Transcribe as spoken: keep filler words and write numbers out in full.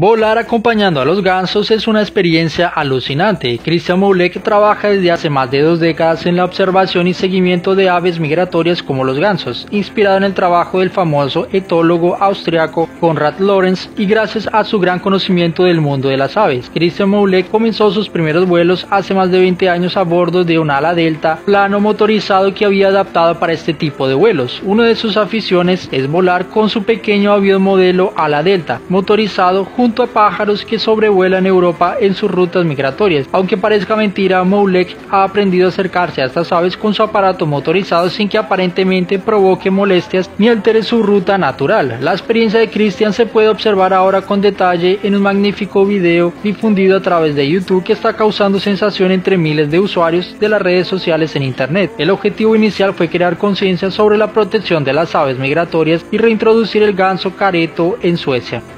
Volar acompañando a los gansos es una experiencia alucinante. Christian Moullec trabaja desde hace más de dos décadas en la observación y seguimiento de aves migratorias como los gansos, inspirado en el trabajo del famoso etólogo austriaco Konrad Lorenz y gracias a su gran conocimiento del mundo de las aves. Christian Moullec comenzó sus primeros vuelos hace más de veinte años a bordo de un ala delta plano motorizado que había adaptado para este tipo de vuelos. Una de sus aficiones es volar con su pequeño avión modelo ala delta, motorizado junto a pájaros que sobrevuelan Europa en sus rutas migratorias. Aunque parezca mentira, Moullec ha aprendido a acercarse a estas aves con su aparato motorizado sin que aparentemente provoque molestias ni altere su ruta natural. La experiencia de Christian se puede observar ahora con detalle en un magnífico video difundido a través de YouTube que está causando sensación entre miles de usuarios de las redes sociales en internet. El objetivo inicial fue crear conciencia sobre la protección de las aves migratorias y reintroducir el ganso careto en Suecia.